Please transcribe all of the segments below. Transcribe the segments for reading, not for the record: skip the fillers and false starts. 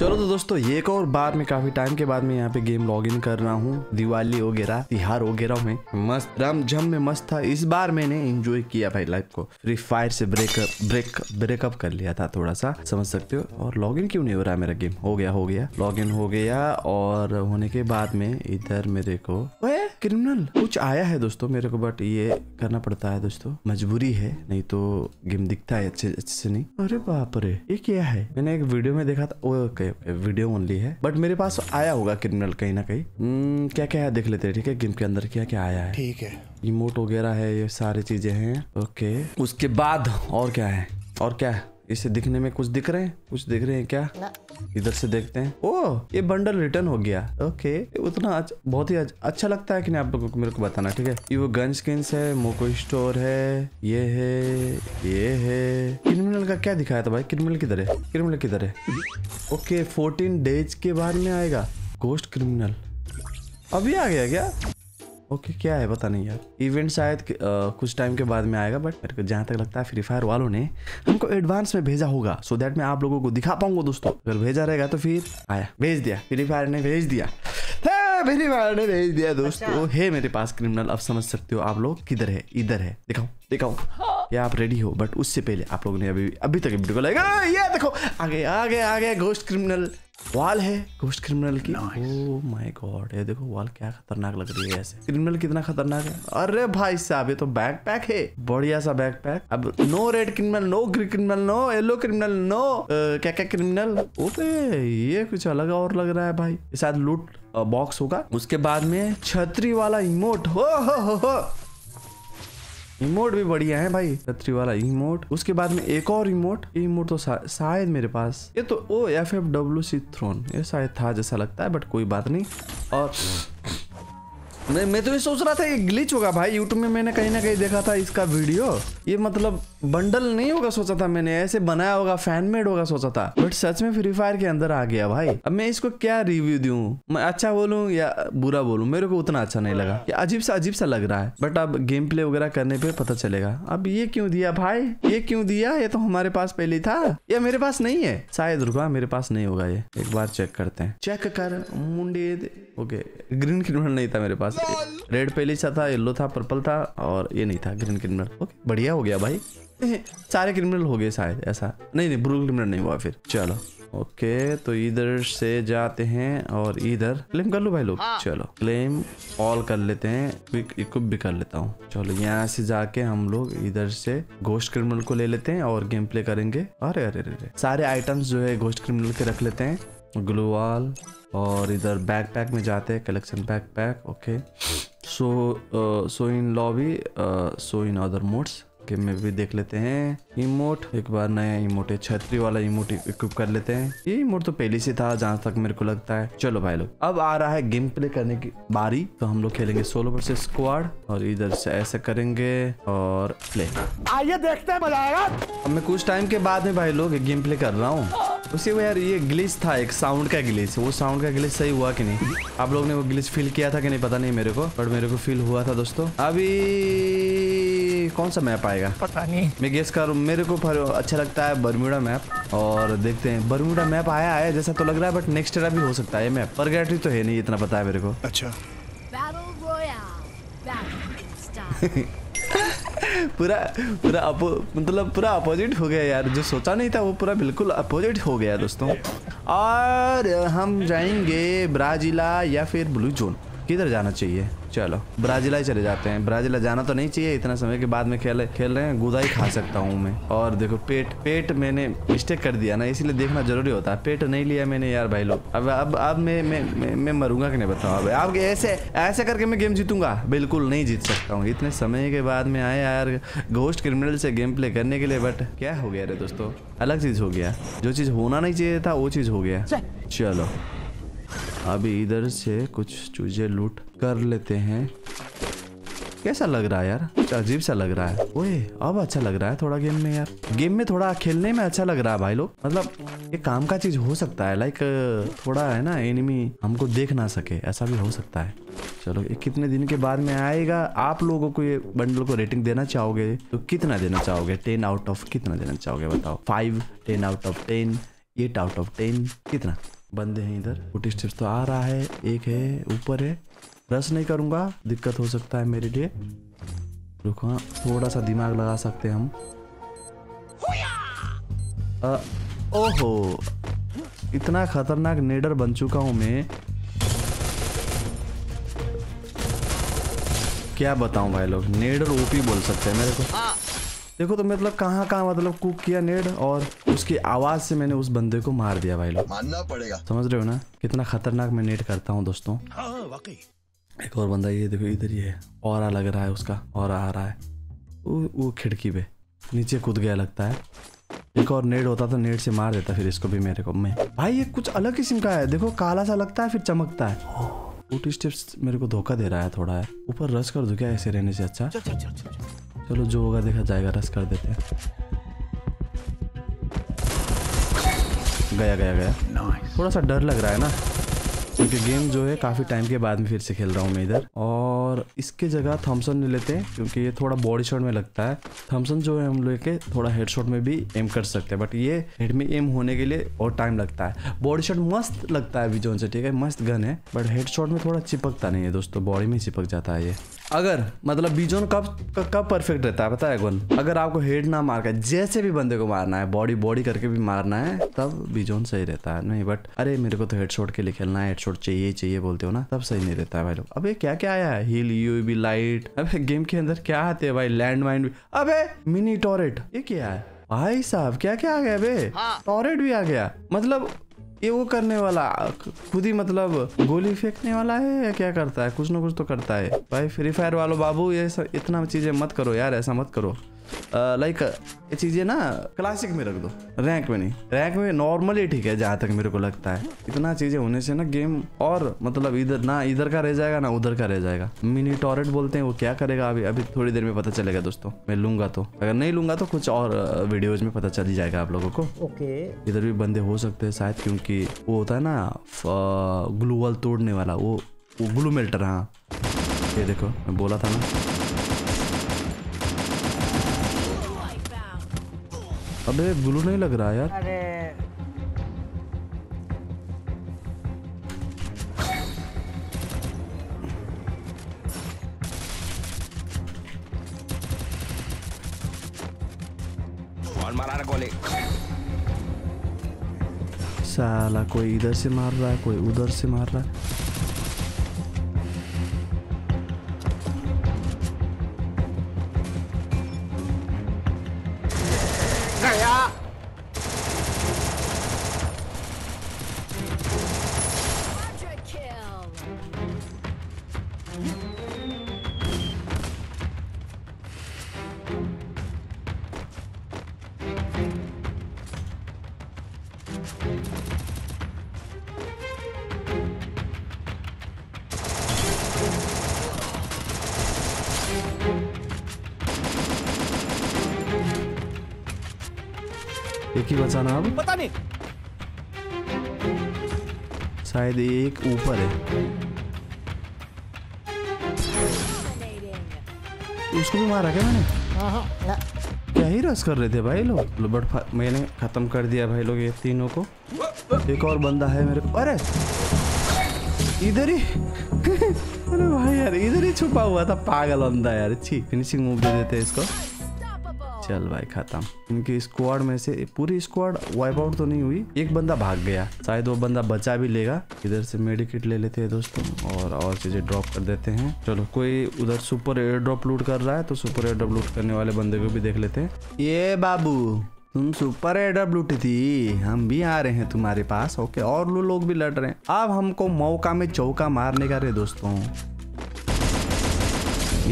चलो तो दोस्तों ये एक और बार में काफी टाइम के बाद में यहाँ पे गेम लॉगिन कर रहा हूँ। दिवाली वगैरह तिहार वगैरह में मस्त रम झम में मस्त था। इस बार मैंने एंजॉय किया भाई लाइफ को। फ्री फायर से ब्रेकअप कर लिया था थोड़ा सा, समझ सकते हो। और लॉगिन क्यों नहीं हो रहा है मेरा गेम? हो गया लॉगिन हो गया। और होने के बाद में इधर मेरे को क्रिमिनल कुछ आया है दोस्तों मेरे को, बट ये करना पड़ता है दोस्तों, मजबूरी है, नहीं तो गेम दिखता है अच्छे से नहीं। अरे बाप रे, ये क्या है? मैंने एक वीडियो में देखा था। ओके ओके, वीडियो ओनली है, बट मेरे पास आया होगा क्रिमिनल कहीं ना कहीं। क्या क्या है देख लेते हैं, ठीक है। गेम के अंदर क्या क्या आया है, ठीक है। इमोट वगैरह है, ये सारी चीजें हैं। ओके, उसके बाद और क्या है? और क्या है? इसे दिखने में कुछ दिख रहे हैं, क्या? इधर से देखते हैं। ओ, ये बंडल रिटर्न हो गया। ओके, उतना बहुत ही अच्छा लगता है कि नहीं, आप लोगों को मेरे को बताना, ठीक है। ये वो गन स्किन्स है, मोको स्टोर है, ये है, ये है। क्रिमिनल का क्या दिखाया था भाई? क्रिमिनल किधर है? ओके, 14 डेज के बाद में आएगा गोस्ट क्रिमिनल। अभी आ गया क्या? ओके, क्या है पता नहीं यार। इवेंट शायद कुछ टाइम के बाद में आएगा, बट मेरे को जहाँ तक लगता है फ्री फायर वालों ने हमको एडवांस में भेजा होगा, सो दैट मैं आप लोगों को दिखा पाऊंगा दोस्तों। अगर भेजा रहेगा तो फिर आया, भेज दिया फ्री फायर ने, भेज दिया मेरे वाले, भेज दिया दोस्तों। अच्छा। है मेरे पास क्रिमिनल, अब समझ सकते हो आप लोग किधर है। इधर है, दिखाओ। या आप रेडी हो? बट उससे पहले आप लोगों ने अभी तक वीडियो को लाइक, ये देखो आगे घोस्ट क्रिमिनल वाल है, घोस्ट क्रिमिनल की। ओह माय गॉड, ये देखो वाल क्या खतरनाक लग रही है ऐसे। क्रिमिनल कितना खतरनाक है। अरे भाई साहब, ये तो बैकपैक है, बढ़िया सा बैकपैक। अब no red criminal, no green criminal, no yellow criminal, no क्या क्या क्रिमिनल। ओपे, ये कुछ अलग और लग रहा है भाई। ये शायद लूट बॉक्स होगा। उसके बाद में छतरी वाला इमोट। हो इमोट भी बढ़िया है भाई, छतरी वाला इमोट। उसके बाद में एक और इमोट तो शायद मेरे पास ये तो ओ FFWC थ्रोन, ये शायद था जैसा लगता है, बट कोई बात नहीं। और मैं तो ये सोच रहा था ये ग्लिच होगा भाई। यूट्यूब में मैंने कहीं ना कहीं देखा था इसका वीडियो। ये मतलब बंडल नहीं होगा सोचा था मैंने, ऐसे बनाया होगा, फैन मेड होगा सोचा था, बट सच में फ्री फायर के अंदर आ गया भाई। अब मैं इसको क्या रिव्यू दूं, मैं अच्छा बोलूं या बुरा बोलूं? मेरे को उतना अच्छा नहीं लगा, ये अजीब सा लग रहा है, बट अब गेम प्ले वगैरह करने पे पता चलेगा। अब ये क्यों दिया भाई, ये क्यों दिया? ये तो हमारे पास पहले ही था या मेरे पास नहीं है शायद। रुका, मेरे पास नहीं होगा ये, एक बार चेक करते हैं। चेक कर मुंडे। ओके, ग्रीन क्रिमिनल नहीं था मेरे पास। रेड पहले सा था, येलो था, पर्पल था, और ये नहीं था ग्रीन क्रिमिनल। ओके, बढ़िया हो गया भाई, सारे क्रिमिनल हो गए शायद। ऐसा नहीं, ब्लू क्रिमिनल नहीं हुआ फिर। चलो ओके, तो इधर से जाते हैं और इधर क्लेम कर लो भाई लोग। चलो क्लेम ऑल कर लेते हैं, इक्विप भी कर लेता हूँ। चलो यहाँ से जाके हम लोग इधर से घोस्ट क्रिमिनल को ले लेते हैं और गेम प्ले करेंगे। अरे सारे आइटम्स जो है घोस्ट क्रिमिनल के रख लेते हैं, ग्लू वॉल। और इधर बैकपैक में जाते हैं, collection backpack. Okay, so in lobby, so in other modes game में भी देख लेते हैं। इमोट, एक बार नया इमोट है, छतरी वाला इमोट इक्विप कर लेते हैं। ये इमोट तो पहले से था जहां तक मेरे को लगता है। चलो भाई लोग, अब आ रहा है गेम प्ले करने की बारी, तो हम लोग खेलेंगे सोलो वर्सेस स्क्वाड। और इधर से ऐसे करेंगे और प्ले, आइए देखते हैं मजा आएगा। मैं कुछ टाइम के बाद में भाई लोग गेम प्ले कर रहा हूँ। उसी में यार ये ग्लिच था, एक साउंड का ग्लिच। वो साउंड का ग्लिच सही हुआ कि नहीं, आप लोग ने वो ग्लिच फील किया था कि नहीं पता नहीं मेरे को, बट मेरे को फील हुआ था दोस्तों। अभी कौन सा मैप आएगा पता नहीं, मैं गेस कर, मेरे को अच्छा लगता है बर्म्यूडा मैप। और देखते हैं, बर्म्यूडा मैप आया है जैसा तो लग रहा है, बट नेक्स्ट ईयर भी हो सकता है मैप। परगेटरी तो है नहीं, इतना पता है मेरे को। अच्छा पूरा मतलब पूरा अपोजिट हो गया यार, जो सोचा नहीं था वो पूरा बिल्कुल अपोजिट हो गया दोस्तों। और हम जाएंगे ब्राजीला या फिर ब्लू जोन, किधर जाना चाहिए? चलो ब्राजीला ही चले जाते हैं। ब्राजीला जाना तो नहीं चाहिए, इतना समय के बाद में खेल रहे हैं, गुदा ही खा सकता हूँ मैं। और देखो पेट मैंने मिस्टेक कर दिया ना, इसलिए देखना जरूरी होता है। पेट नहीं लिया मैंने यार भाई लोग। अब मैं मरूंगा कि नहीं बताओ। अब आप ऐसे करके मैं गेम जीतूंगा? बिल्कुल नहीं जीत सकता हूँ। इतने समय के बाद में आया यार घोस्ट क्रिमिनल से गेम प्ले करने के लिए, बट क्या हो गया रे दोस्तों, अलग चीज हो गया, जो चीज होना नहीं चाहिए था वो चीज हो गया। चलो अभी इधर से कुछ चूजे लूट कर लेते हैं। कैसा लग रहा है यार, कुछ अजीब सा लग रहा है। ओए, अब अच्छा लग रहा है थोड़ा गेम में यार, गेम में थोड़ा खेलने में अच्छा लग रहा है भाई लोग। मतलब ये काम का चीज हो सकता है, लाइक थोड़ा है ना, एनिमी हमको देख ना सके, ऐसा भी हो सकता है। चलो ये कितने दिन के बाद में आएगा? आप लोगों को ये बंडल को रेटिंग देना चाहोगे तो कितना देना चाहोगे? 10 आउट ऑफ कितना देना चाहोगे बताओ? 5, 10 आउट ऑफ 10, 8 आउट ऑफ 10। कितना बंदे हैं इधर, फुट स्टेप्स तो आ रहा है, एक है ऊपर है, रश नहीं करूंगा, दिक्कत हो सकता है मेरे लिए। रुको, थोड़ा सा दिमाग लगा सकते हैं हम। ओहो, इतना खतरनाक नेडर बन चुका हूं मैं, क्या बताऊं भाई लोग। नेडर ओपी बोल सकते हैं मेरे को। देखो तो मतलब कहाँ कहाँ मतलब कुक किया नेड, और उसकी आवाज से मैंने उस बंदे को मार दिया भाई लोग। मानना पड़ेगा, समझ रहे हो ना कितना खतरनाक मैं नेड करता हूँ दोस्तों। हाँ, वाकई। एक और बंदा, ये देखो इधर ही है, ऑरा लग रहा है उसका, ऑरा आ रहा है। वो खिड़की पे नीचे कूद गया लगता है। एक और नेड होता तो नेड से मार देता फिर इसको भी मेरे को। मैं भाई ये कुछ अलग किस्म का है, देखो काला सा लगता है फिर चमकता है। फुट स्टेप्स मेरे को धोखा दे रहा है थोड़ा है। ऊपर रश कर दो क्या, ऐसे रहने से अच्छा? चलो जो होगा देखा जाएगा, रश कर देते हैं। गया गया गया, थोड़ा सा डर लग रहा है ना क्योंकि गेम जो है काफ़ी टाइम के बाद में फिर से खेल रहा हूँ मैं इधर। और इसके जगह थम्सन ले लेते हैं क्योंकि ये थोड़ा बॉडी शॉट में लगता है। थम्सन जो है हम लोग के थोड़ा हेड शॉट में भी एम कर सकते हैं, बट ये हेड में एम होने के लिए और टाइम लगता है। बॉडी शॉट मस्त लगता है विजोन से, ठीक है, मस्त गन है, बट हेड शॉट में थोड़ा चिपकता नहीं है दोस्तों, बॉडी में चिपक जाता है ये। अगर मतलब बीजोन कब परफेक्ट रहता है पता है गोन, अगर आपको हेड ना मार कर जैसे भी बंदे को मारना है, बॉडी बॉडी करके भी मारना है, तब बीजोन सही रहता है। नहीं बट अरे मेरे को तो हेडशॉट के लिए खेलना है, हेडशॉट चाहिए चाहिए बोलते हो ना, तब सही नहीं रहता है भाई लोग। अबे क्या क्या आया है, हील, यूवी लाइट, अबे गेम के अंदर क्या आते है भाई, लैंड माइन, अबे मिनी टॉरेट, ये क्या है भाई साहब, क्या क्या आ गया बे। टॉरेट भी आ गया, मतलब ये वो करने वाला खुद ही मतलब गोली फेंकने वाला है या क्या करता है, कुछ ना कुछ तो करता है भाई। फ्री फायर वालों बाबू ये इतना चीजें मत करो यार, ऐसा मत करो। लाइक ये चीजें ना क्लासिक में रख दो, रैंक में नहीं। रैंक में नॉर्मली ठीक है जहाँ तक मेरे को लगता है। इतना चीजें होने से ना गेम और मतलब इधर ना इधर का रह जाएगा ना उधर का रह जाएगा। मिनी टॉरेट बोलते हैं, वो क्या करेगा अभी अभी थोड़ी देर में पता चलेगा दोस्तों। मैं लूंगा तो, अगर नहीं लूंगा तो कुछ और वीडियोज में पता चल ही जाएगा आप लोगों को। ओके, इधर भी बंदे हो सकते हैं शायद, क्योंकि वो होता है ना ग्लू वॉल तोड़ने वाला, वो ग्लू मेल्टर। हाँ ये देखो, मैं बोला था ना। अबे ब्लू नहीं लग रहा यार। अरे साला कोई इधर से मार रहा है, कोई उधर से मार रहा है। एक ही बचाना अब, पता नहीं शायद एक ऊपर है, उसको भी मारा क्या मैंने? क्या ही रस कर रहे थे भाई लोग, बट मैंने खत्म कर दिया भाई लोग ये तीनों को। एक और बंदा है मेरे को, अरे इधर ही अरे भाई यार इधर ही छुपा हुआ था पागल बंदा यार। अच्छी फिनिशिंग मूव दे देते इसको। चल भाई खत्म। इनकी स्क्वाड में से पूरी स्क्वाड वाइप आउट तो नहीं हुई, एक बंदा भाग गया, शायद वो बंदा बचा भी लेगा। इधर से मेडिकिट ले लेते हैं दोस्तों और चीजें ड्रॉप कर देते हैं। चलो कोई उधर सुपर एयर ड्रॉप लूट कर रहा है, तो सुपर एयर ड्रॉप लूट करने वाले बंदे को भी देख लेते हैं। ये बाबू तुम सुपर एयर ड्रॉप लूटी थी, हम भी आ रहे हैं तुम्हारे पास। ओके, और लोग भी लड़ रहे हैं, अब हमको मौका में चौका मारने का रे दोस्तों।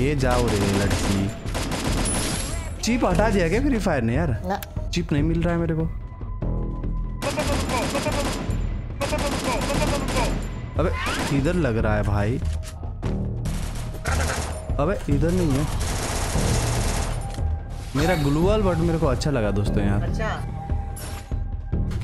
ये जाओ रे लड़की। चिप हटा दिया क्या फ्री फायर ने यार? चिप नहीं मिल रहा है मेरे को। अबे इधर लग रहा है भाई, अबे इधर नहीं है मेरा ग्लूअल, बट मेरे को अच्छा लगा दोस्तों यार।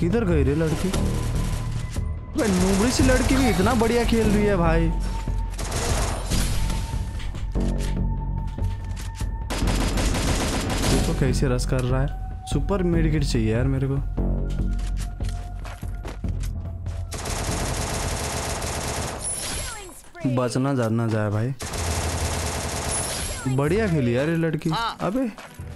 किधर गई रे लड़की? अबे नूबड़ी सी लड़की भी इतना बढ़िया खेल रही है भाई। कैसे रस कर रहा है। सुपर मेडिकेट चाहिए यार मेरे को। बचना जानना जाए भाई। बढ़िया खेली यार ये लड़की। अबे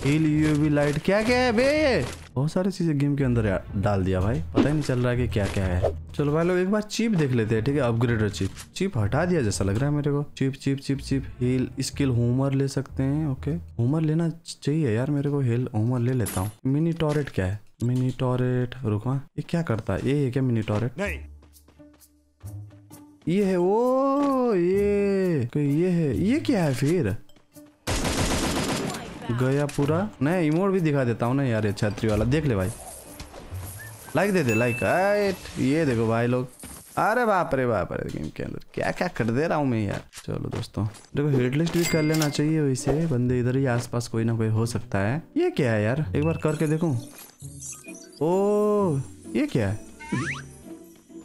हील यूवी लाइट क्या क्या है बे, बहुत सारी चीजें गेम के अंदर डाल दिया भाई, पता ही नहीं चल रहा है कि क्या क्या है। चलो भाई लोग एक बार चीप देख लेते हैं, ठीक है। अपग्रेडर चीप, चीप हटा दिया जैसा लग रहा है मेरे को। Cheap cheap cheap cheap heal skill होमर ले सकते हैं। ओके होमर लेना चाहिए यार मेरे को, हील होमर ले लेता हूँ। मिनी टॉरेट क्या है? मिनी टॉरेट रुकवा, ये क्या करता है? ये क्या मिनी टॉरेट? नहीं ये है, ओ ये है, ये क्या है फिर? गया पूरा। नहीं इमोट भी दिखा देता हूँ ना यार, ये छतरी वाला देख ले भाई। लाइक दे दे लाइक, ये देखो भाई लोग। अरे बाप रे गेम के अंदर क्या क्या कर दे रहा हूँ मैं यार। चलो दोस्तों देखो हेडलिस्ट भी कर लेना चाहिए, वैसे बंदे इधर ही आसपास कोई ना कोई हो सकता है। ये क्या है यार, एक बार करके देखूं। ओ ये क्या है?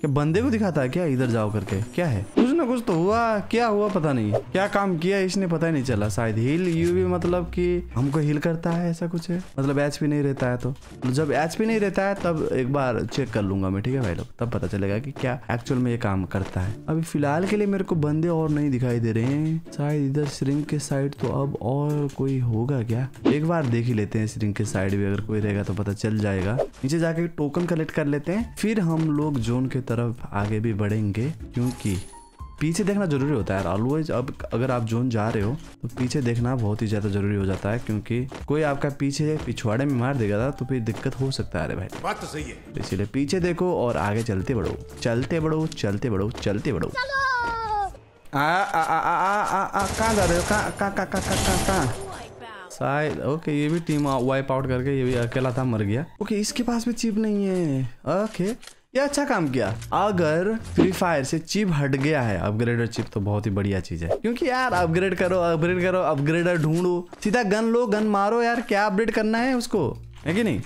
क्या बंदे को दिखाता है क्या इधर जाओ करके? क्या है? कुछ ना कुछ तो हुआ, क्या हुआ पता नहीं, क्या काम किया इसने पता ही नहीं चला। शायद हील यूवी मतलब कि हमको हील करता है ऐसा कुछ है, मतलब एचपी नहीं रहता है। तो जब एचपी नहीं रहता है तब एक बार चेक कर लूंगा मैं, ठीक है भाई लोग, तब पता चलेगा कि क्या एक्चुअल में ये काम करता है। अभी फिलहाल के लिए मेरे को बंदे और नहीं दिखाई दे रहे हैं। शायद इधर श्रिंक के साइड तो अब और कोई होगा क्या? एक बार देख ही लेते हैं, श्रिंक के साइड भी अगर कोई रहेगा तो पता चल जाएगा। नीचे जाके टोकन कलेक्ट कर लेते हैं, फिर हम लोग जोन के तरफ आगे भी बढ़ेंगे, क्योंकि पीछे देखना जरूरी होता है ऑलवेज। अब अगर आप जोन जा रहे हो तो पीछे देखना बहुत ही ज्यादा जरूरी हो जाता है, क्योंकि कोई आपका पीछे पिछवाड़े में मार देगा तो फिर दिक्कत हो सकता है। अरे भाई बात तो सही है, इसीलिए पीछे देखो और आगे चलते बढ़ो, चलते बढ़ो, चलते बढ़ो, चलते बढ़ो। कहाँ जा रहे हो? कहाँ? शायद ओके ये भी टीम वाइप आउट करके, ये भी अकेला था मर गया। ओके इसके पास भी चिप नहीं है। ओके ये अच्छा काम किया। अगर फ्री फायर से चिप हट गया है अपग्रेडर चिप तो बहुत ही बढ़िया चीज है, क्योंकि यार अपग्रेड करो, अपग्रेड करो, अपग्रेडर ढूंढो, सीधा गन लो, गन मारो यार, क्या अपग्रेड करना है उसको, है कि नहीं?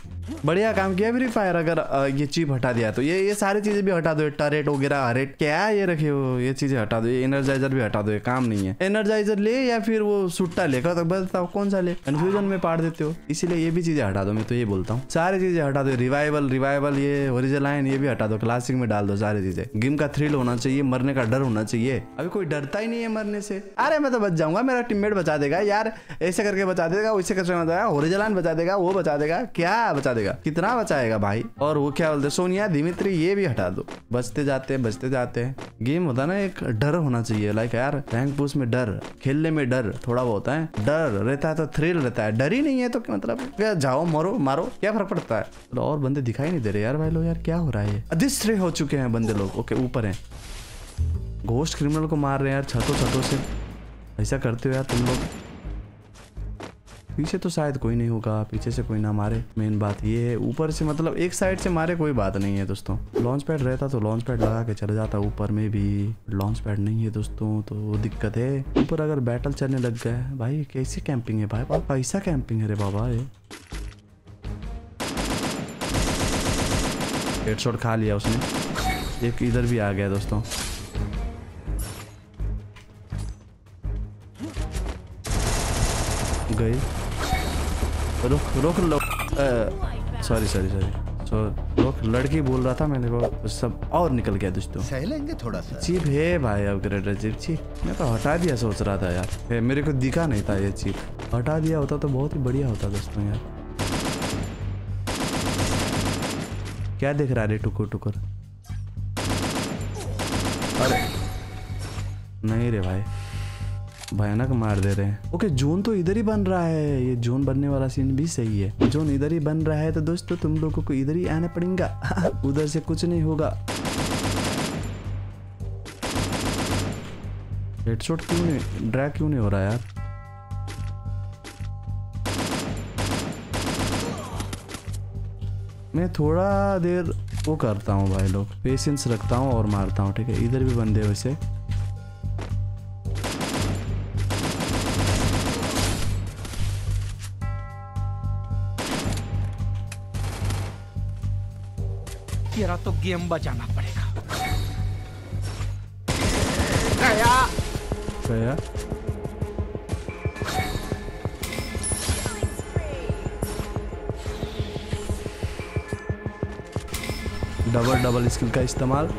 बढ़िया काम किया फ्री फायर। अगर ये चिप हटा दिया तो ये सारी चीजें भी हटा दो, टरेट वगैरह हरेट क्या ये रखे हो, ये चीजें हटा दो, ये एनर्जाइजर भी हटा दो, ये काम नहीं है। एनर्जाइजर ले या फिर वो सुट्टा लेकर तो बताओ कौन सा ले, कंफ्यूजन में पाड़ देते हो, इसीलिए ये भी चीजें हटा दो। मैं तो ये बोलता हूँ सारी चीजें हटा दो, रिवाइवल ये ओरिजिनलाइन ये भी हटा दो, क्लासिक में डाल दो सारी चीजें। गेम का थ्रिल होना चाहिए, मरने का डर होना चाहिए। अभी कोई डरता ही नहीं है मरने से। अरे मैं तो बच जाऊंगा, मेरा टीममेट बचा देगा यार, ऐसे करके बचा देगा, वैसे करके बचा देगा, ओरिजिनलाइन बचा देगा, वो बचा देगा, क्या बचा देगा, कितना बचाएगा भाई। और वो क्या बोलते सोनिया दिमित्री, ये भी हटा दो। बचते जाते हैं, बचते जाते हैं। गेम होता है ना एक डर होना चाहिए, लाइक यार रैंक पुश में डर, खेलने में डर, थोड़ा बहुत है डर रहता है तो थ्रिल रहता है। डर ही नहीं है तो मतलब क्या, जाओ मरो मारो, क्या फर्क पड़ता है। तो और बंदे दिखाई नहीं दे रहे यार भाई लोग, यार क्या हो रहा है? अदृश्य हो चुके हैं बंदे लोग। ओके ऊपर है, घोस्ट क्रिमिनल को मार रहे हैं यार छतों से। ऐसा करते हो यार तुम लोग। पीछे तो शायद कोई नहीं होगा, पीछे से कोई ना मारे, मेन बात ये है। ऊपर से मतलब एक साइड से मारे कोई बात नहीं है दोस्तों। लॉन्च पैड रहता तो लॉन्च पैड लगा के चले जाता ऊपर में भी, लॉन्च पैड नहीं है दोस्तों तो वो दिक्कत है। ऊपर अगर बैटल चलने लग गया है भाई, कैसी कैंपिंग है भाई, कैसा कैंपिंग है रे बाबा। ये हेडशॉट खा लिया उसने। एक इधर भी आ गया दोस्तों। गए रोक सॉरी लड़की बोल रहा था मैंने वो सब और निकल गया दोस्तों। सहलेंगे थोड़ा सा। चीप है भाई अपग्रेडर चीप। चीप मैं तो हटा दिया सोच रहा था यार, मेरे को दिखा नहीं था ये चीप। हटा दिया होता तो बहुत ही बढ़िया होता दोस्तों। यार क्या देख रहा है टुकुर टुकुर? अरे नहीं रे भाई, भयानक मार दे रहे हैं। ओके जोन तो इधर ही बन रहा है, ये जोन बनने वाला सीन भी सही है। जोन इधर ही बन रहा है तो दोस्तों तुम लोगों को इधर ही आना पड़ेगा, उधर से कुछ नहीं होगा। हेडशॉट क्यों नहीं, ड्रैग क्यों नहीं हो रहा यार? मैं थोड़ा देर वो करता हूँ भाई लोग, पेशेंस रखता हूँ और मारता हूँ, ठीक है। इधर भी बंदे वैसे। तेरा तो गेम बजाना पड़ेगा। गया गया डबल स्किल का इस्तेमाल।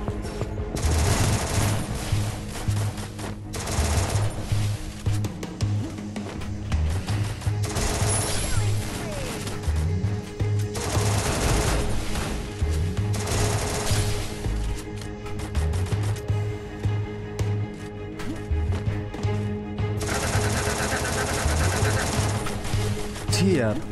चाहिए यार।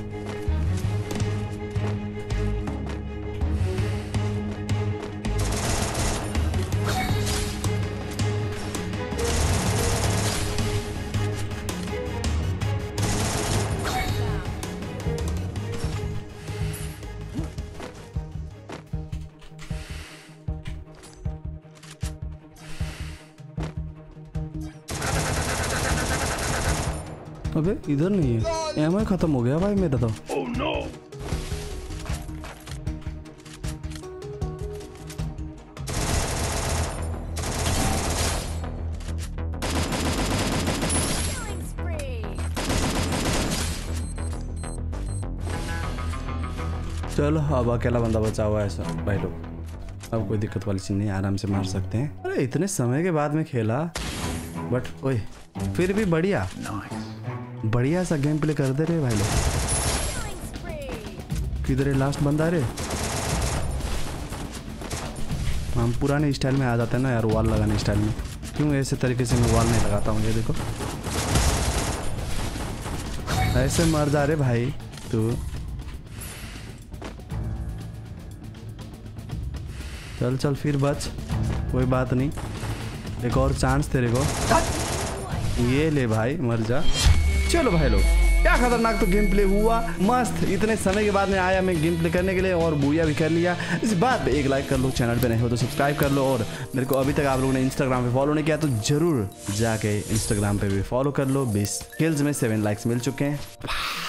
अबे इधर नहीं है, एमआई खत्म हो गया भाई मेरा तो। oh, no. चलो अब अकेला बंदा बचा हुआ है सब भाई लोग, अब कोई दिक्कत वाली चीज नहीं, आराम से मार सकते हैं। अरे इतने समय के बाद में खेला, बट ओए फिर भी बढ़िया बढ़िया सा गेम प्ले कर दे रहे भाई लोग। किधर है लास्ट बंदा रे? हम पुराने स्टाइल में आ जाते हैं ना यार, वॉल लगाने स्टाइल में। क्यों ऐसे तरीके से मैं वॉल नहीं लगाता हूँ, ये देखो ऐसे मर जा रहे भाई तू। चल चल फिर बच, कोई बात नहीं, एक और चांस तेरे को, ये ले भाई मर जा। चलो भाई लोग क्या खतरनाक तो गेम प्ले हुआ, मस्त। इतने समय के बाद में आया मैं गेम प्ले करने के लिए और बुया भी कर लिया। इस बात पे एक लाइक कर लो, चैनल पे नहीं हो तो सब्सक्राइब कर लो, और मेरे को अभी तक आप लोगों ने इंस्टाग्राम पे फॉलो नहीं किया तो जरूर जाके इंस्टाग्राम पे भी फॉलो कर लो। 20 किल्स में 7 लाइक्स मिल चुके हैं।